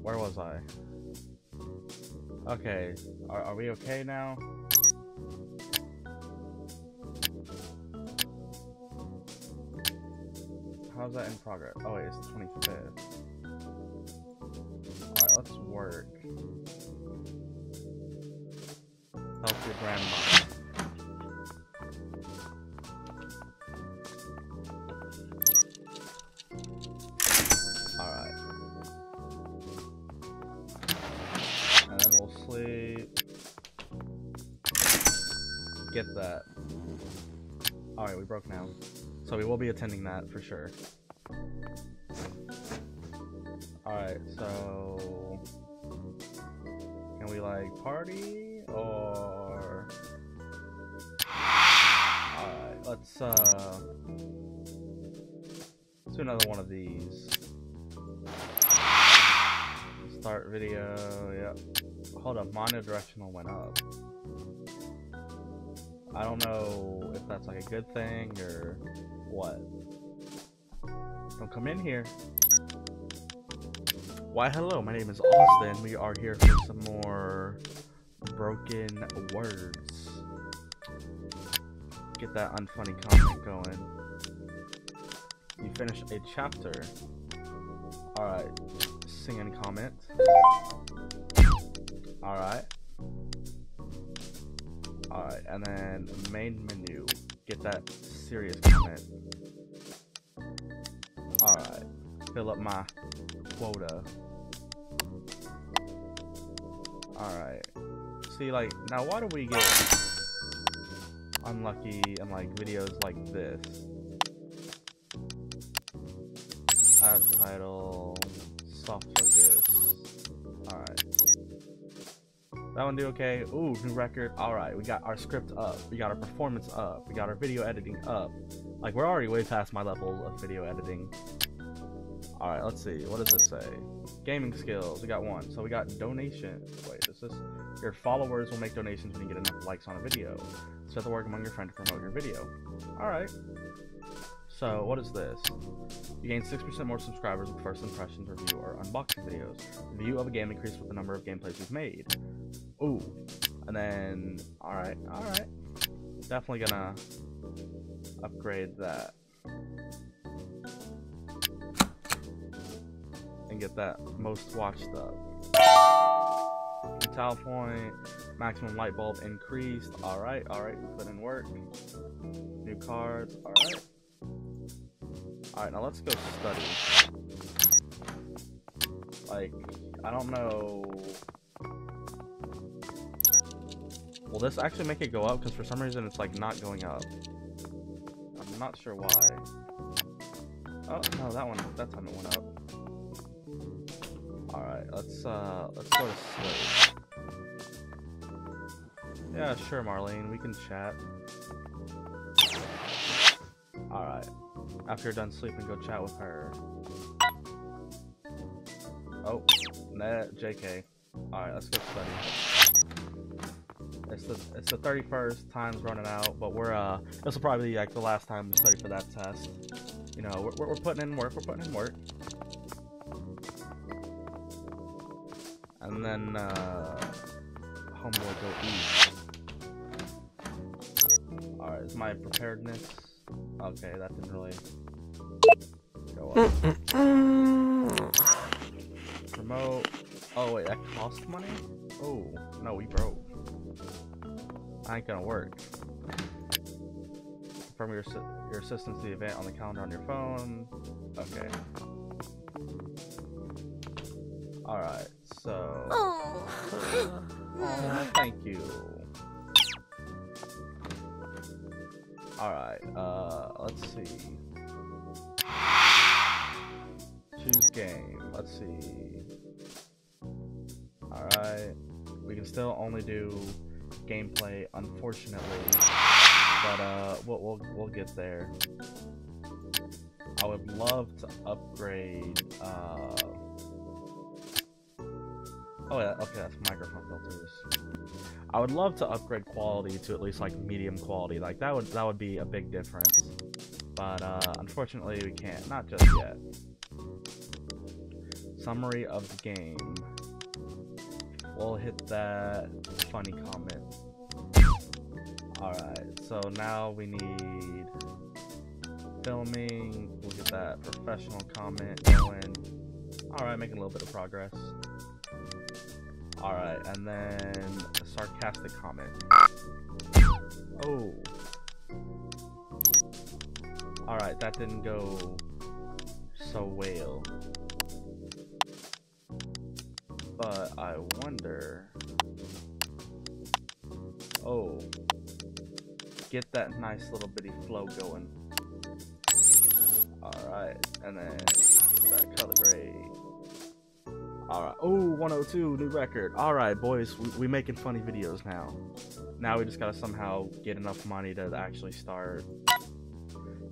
Where was I? Okay, are we okay now? How's that in progress? Oh wait, it's the 25th. Alright, let's work. Help your grandma. Get that. Alright, we broke now. So we will be attending that for sure. Alright, so... can we, like, party? Or... alright, let's do another one of these. Start video, yep. Hold up, monodirectional went up. I don't know if that's like a good thing or what. Don't come in here. Why hello, my name is Austin. We are here for some more broken words. Get that unfunny comment going. You finish a chapter. Alright. Sing and comment. Alright. Alright, and then main menu. Get that serious comment. Alright. Fill up my quota. Alright. See, like, now why do we get unlucky and, like, videos like this? Ad title. Soft focus. Alright. That one do okay. Ooh, new record. Alright, we got our script up. We got our performance up. We got our video editing up. Like, we're already way past my level of video editing. Alright, let's see. What does this say? Gaming skills. We got one. So we got donations. Wait, is this? Your followers will make donations when you get enough likes on a video. Set the work among your friends to promote your video. Alright. So, what is this? You gain 6% more subscribers with first impressions, review, or unboxing videos. The view of a game increased with the number of gameplays you've made. Ooh. And then, alright, alright. Definitely gonna upgrade that. And get that most watched up. Tile point, maximum light bulb increased. Alright, we put in work. New cards, alright. Alright, now let's go study. Like, I don't know... will this actually make it go up? Because for some reason it's, like, not going up. I'm not sure why. Oh, no, that one, that time it went up. Alright, let's go to sleep. Yeah, sure, Marlene, we can chat. Alright. After you're done sleeping, go chat with her. Oh, nah, JK. Alright, let's go study. It's the 31st, time's running out, but we're, this will probably be like the last time we study for that test. You know, we're putting in work, And then, homeboy go eat. Alright, it's my preparedness. Okay, that didn't really go up. Promote. Oh, wait, that cost money? Oh, no, we broke. I ain't gonna work. Confirm your assistance to the event on the calendar on your phone. Okay. Alright, so. Oh. Thank you. Alright, let's see. Choose game. Let's see. Alright. We can still only do gameplay, unfortunately. But, we'll get there. I would love to upgrade, oh, yeah, okay, that's microphone filters. I would love to upgrade quality to at least, like, medium quality. Like, that would be a big difference. But, unfortunately, we can't. Not just yet. Summary of the game. We'll hit that funny comment. Alright, so now we need filming. We'll get that professional comment going. Alright, making a little bit of progress. Alright, and then sarcastic comment. Oh. Alright, that didn't go so well. But I wonder. Oh. Get that nice little bitty flow going. Alright, and then get that color grade. Alright, oh, 102, new record. Alright, boys, we making funny videos now. Now we just gotta somehow get enough money to actually start.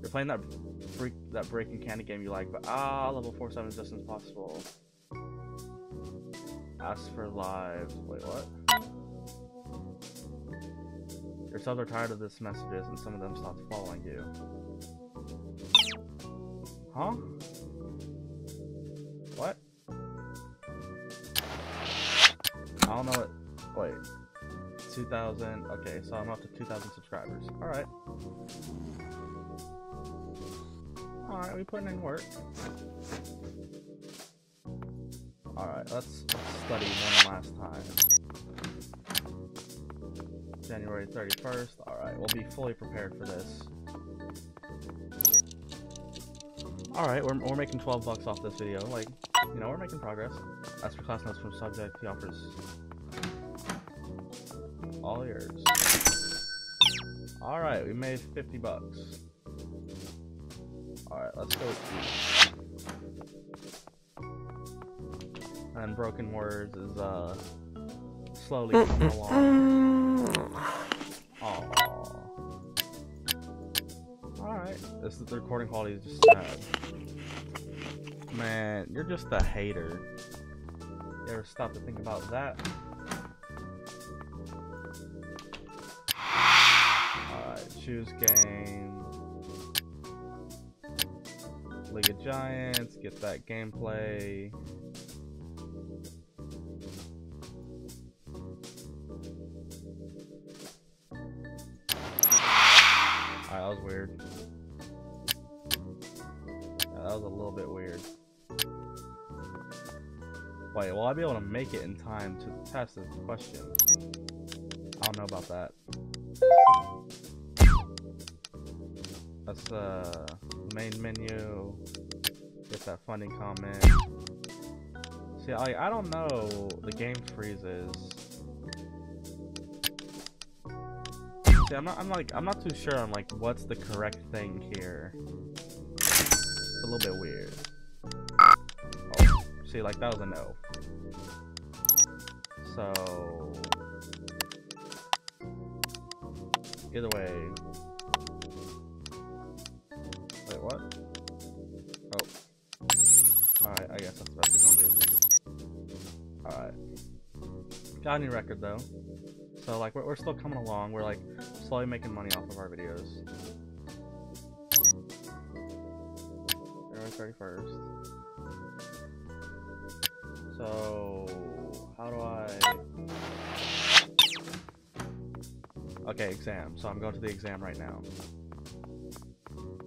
You're playing that breaking candy game you like, but level 47 is just impossible. Ask for lives. Wait, what? Your subs are tired of these messages, and some of them stopped following you. Huh? What? I don't know what. Wait. 2,000. Okay, so I'm up to 2,000 subscribers. Alright. Alright, we putting in work. Alright, let's study one last time. January 31st. Alright, we'll be fully prepared for this. Alright, we're making 12 bucks off this video. Like, you know, we're making progress. As for class notes from subject, he offers all yours. Alright, we made 50 bucks. Alright, let's go eat. And broken words is slowly coming along. Aww. Alright, this is the recording quality is just sad. Man, you're just a hater. You ever stop to think about that? Alright, choose game. League of Giants, get that gameplay. Alright, that was weird. Yeah, that was a little bit weird. Wait, will I be able to make it in time to the test is the question. I don't know about that. That's main menu. Get that funny comment. See, I don't know. The game freezes. See, I'm not too sure on like what's the correct thing here. It's a little bit weird. See, like that was a no. So either way. Wait, what? Oh. Alright, I guess that's what we're gonna do. Alright. Got a new record though. So like we're still coming along, we're like slowly making money off of our videos. January 31st. So, how do I... Okay, exam. So I'm going to the exam right now.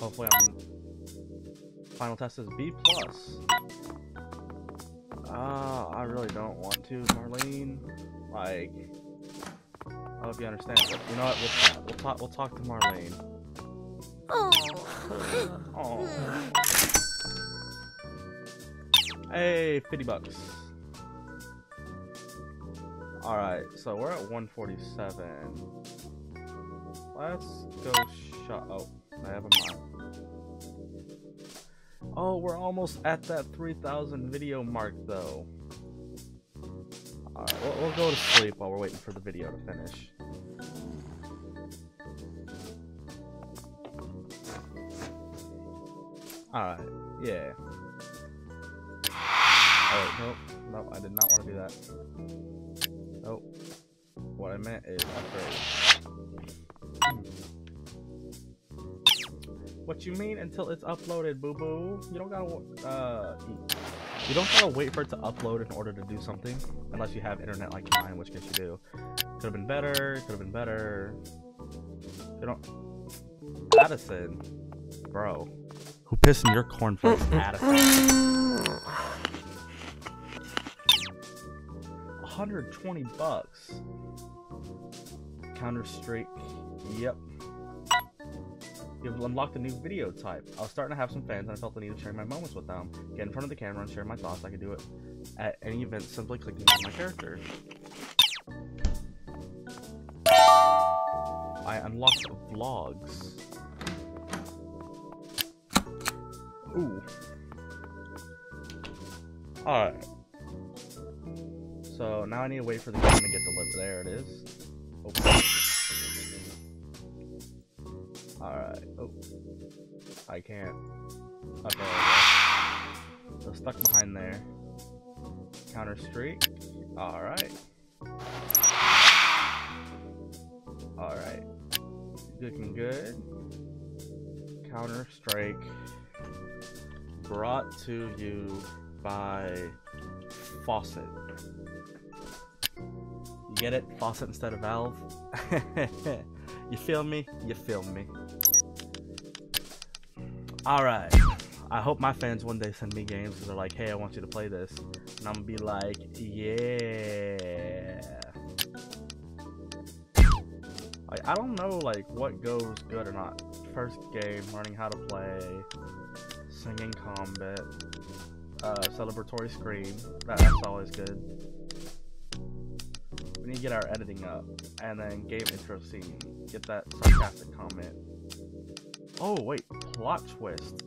Hopefully I'm... Final test is B+. I really don't want to, Marlene. Like... I hope you understand. But you know what? We'll talk to Marlene. Oh. Hey, 50 bucks. Alright, so we're at 147. Let's go shop. Oh, I have a mind. Oh, we're almost at that 3,000 video mark, though. Alright, we'll go to sleep while we're waiting for the video to finish. Alright, yeah. Oh, nope, I did not want to do that. Nope. What I meant is upgrade. What you mean until it's uploaded, boo boo? You don't gotta eat. You don't gotta wait for it to upload in order to do something, unless you have internet like mine, which case you do. Could have been better. Could have been better. You don't. Addison, bro, who pissed in your cornflakes, Addison? $120. Counter Strike. Yep. You've unlocked a new video type. I was starting to have some fans, and I felt the need of sharing my moments with them. Get in front of the camera and share my thoughts. I could do it at any event, simply clicking on my character. I unlocked vlogs. Ooh. Alright. So now I need to wait for the game to get delivered. There it is. Oh. Alright. Oh. I can't. Okay. So stuck behind there. Counter Strike. Alright. Alright. Looking good. Counter Strike. Brought to you by Fawcett. You get it? Fawcett instead of Valve. You feel me? You feel me. Alright. I hope my fans one day send me games because they're like, hey, I want you to play this. And I'm gonna be like, yeah. Like, I don't know like what goes good or not. First game, learning how to play, singing combat, celebratory scream. That's always good. We need to get our editing up, and then game intro scene. Get that sarcastic comment. Oh wait, plot twist.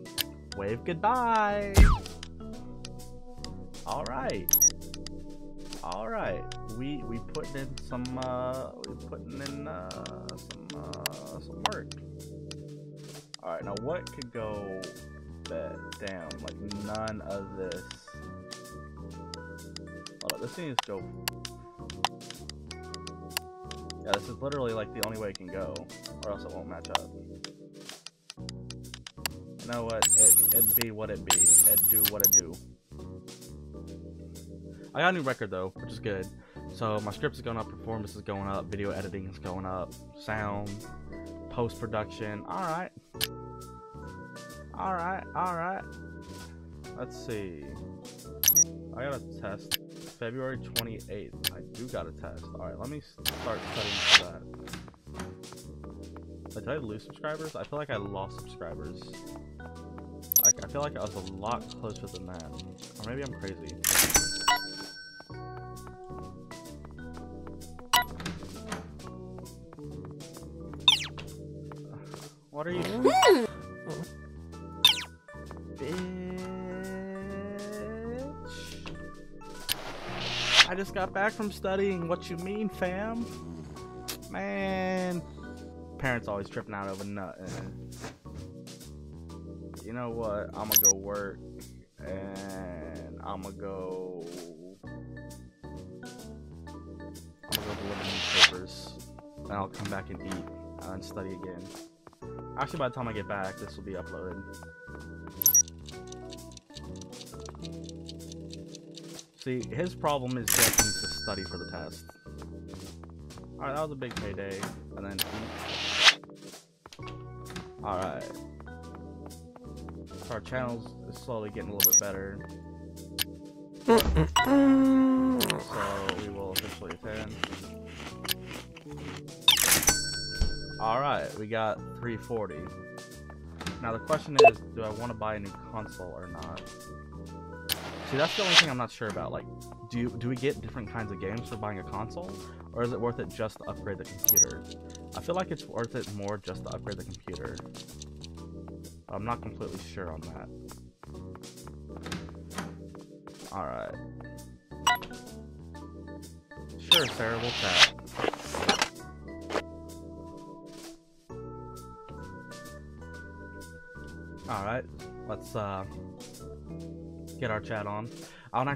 Wave goodbye. All right. Alright, we putting in some some work. Alright, now what could go down? Like none of this. Hold on, this thing is dope. Yeah, this is literally like the only way it can go, or else it won't match up. You know what? It be what it be. It do what it do. I got a new record though, which is good. So my scripts is going up, performance is going up, video editing is going up, sound, post-production. Alright. Alright, alright. Let's see. I got a test. February 28th. I do got a test. Alright, let me start studying for that. Did I lose subscribers? I feel like I lost subscribers. I feel like I was a lot closer than that. Or maybe I'm crazy. What are you doing? Bitch. I just got back from studying. What you mean, fam? Man. Parents always tripping out over nothing. You know what? I'm gonna go work. And I'm gonna go. Deliver newspapers. And I'll come back and eat and study again. Actually, by the time I get back, this will be uploaded. See, his problem is Jack needs to study for the test. Alright, that was a big payday. And then... Alright. So our channel's slowly getting a little bit better. So, we will officially attend. Alright, we got 340. Now the question is, do I want to buy a new console or not? See, that's the only thing I'm not sure about. Like, do we get different kinds of games for buying a console? Or is it worth it just to upgrade the computer? I feel like it's worth it more just to upgrade the computer. I'm not completely sure on that. Alright. Sure, Sarah, we'll chat. Alright, let's get our chat on.